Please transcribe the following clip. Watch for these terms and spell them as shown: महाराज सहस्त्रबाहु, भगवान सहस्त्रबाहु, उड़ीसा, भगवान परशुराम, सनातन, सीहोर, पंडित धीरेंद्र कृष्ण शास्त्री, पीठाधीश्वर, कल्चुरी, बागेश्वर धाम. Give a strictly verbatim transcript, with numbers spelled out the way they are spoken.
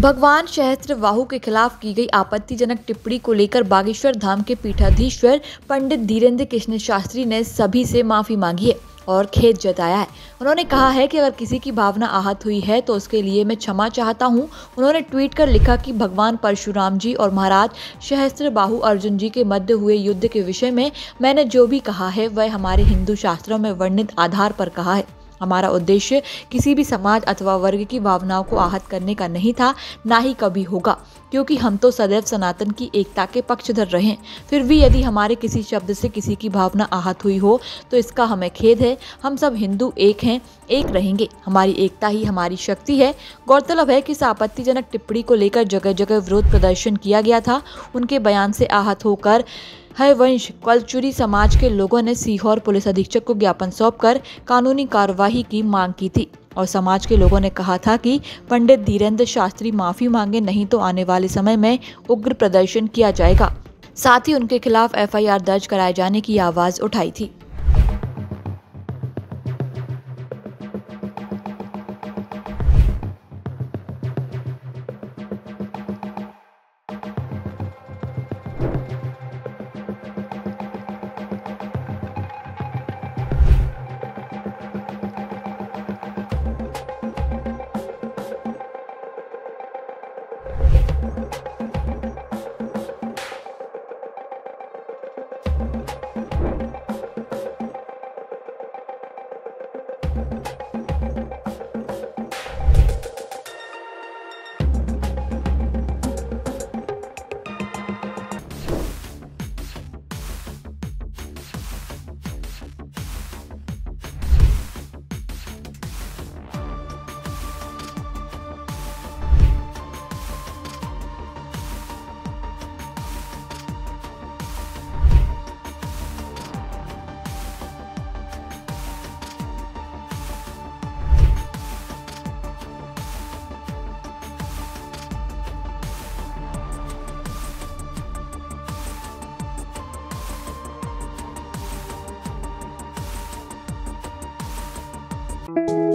भगवान सहस्त्रबाहु के खिलाफ की गई आपत्तिजनक टिप्पणी को लेकर बागेश्वर धाम के पीठाधीश्वर पंडित धीरेंद्र कृष्ण शास्त्री ने सभी से माफ़ी मांगी है और खेद जताया है। उन्होंने कहा है कि अगर किसी की भावना आहत हुई है तो उसके लिए मैं क्षमा चाहता हूं। उन्होंने ट्वीट कर लिखा कि भगवान परशुराम जी और महाराज सहस्त्रबाहु अर्जुन जी के मध्य हुए युद्ध के विषय में मैंने जो भी कहा है वह हमारे हिंदू शास्त्रों में वर्णित आधार पर कहा है। हमारा उद्देश्य किसी भी समाज अथवा वर्ग की भावनाओं को आहत करने का नहीं था, ना ही कभी होगा, क्योंकि हम तो सदैव सनातन की एकता के पक्षधर रहे। फिर भी यदि हमारे किसी शब्द से किसी की भावना आहत हुई हो तो इसका हमें खेद है। हम सब हिंदू एक हैं, एक रहेंगे। हमारी एकता ही हमारी शक्ति है। गौरतलब है कि इस आपत्तिजनक टिप्पणी को लेकर जगह जगह विरोध प्रदर्शन किया गया था। उनके बयान से आहत होकर है वंश कल्चुरी समाज के लोगों ने सीहोर पुलिस अधीक्षक को ज्ञापन सौंपकर कानूनी कार्रवाई की मांग की थी और समाज के लोगों ने कहा था कि पंडित धीरेंद्र शास्त्री माफ़ी मांगे, नहीं तो आने वाले समय में उग्र प्रदर्शन किया जाएगा। साथ ही उनके खिलाफ एफ आई आर दर्ज कराए जाने की आवाज़ उठाई थी। Music